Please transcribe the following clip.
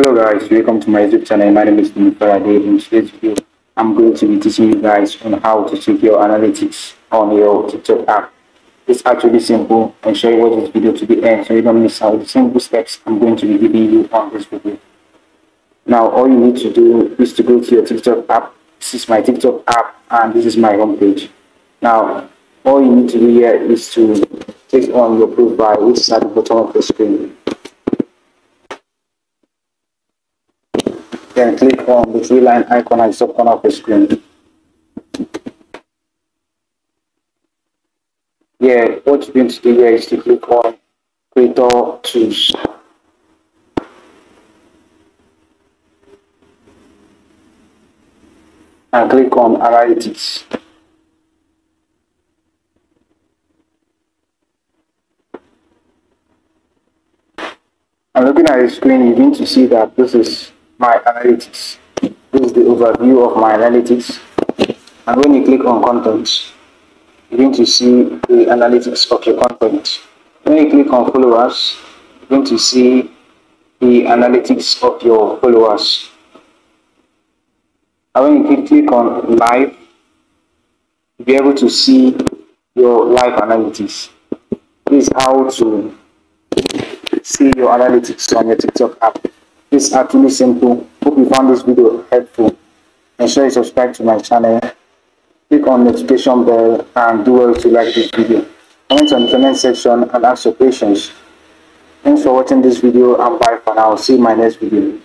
Hello guys, welcome to my YouTube channel. My name is Tony Faraday. In today's video, I'm going to be teaching you guys on how to check your analytics on your TikTok app. It's actually simple, and sure you watch this video to the end so you don't miss out the simple steps I'm going to be giving you on this video. Now all you need to do is to go to your TikTok app. This is my TikTok app and this is my homepage. Now all you need to do here is to click on your profile, which is at the bottom of the screen. Then click on the three line icon at the top corner of the screen. Yeah, what you're going to do here is to click on Creator Tools. And click on Analytics. And looking at the screen, you're going to see that this is my analytics. This is the overview of my analytics, and when you click on content, you're going to see the analytics of your content. When you click on followers, you're going to see the analytics of your followers, and when you click on live, you'll be able to see your live analytics. This is how to see your analytics on your TikTok app. It's actually simple. Hope you found this video helpful. Ensure you subscribe to my channel, click on notification bell, and do well to like this video. Comment on the comment section and ask your questions. Thanks for watching this video, and bye for now. See you in my next video.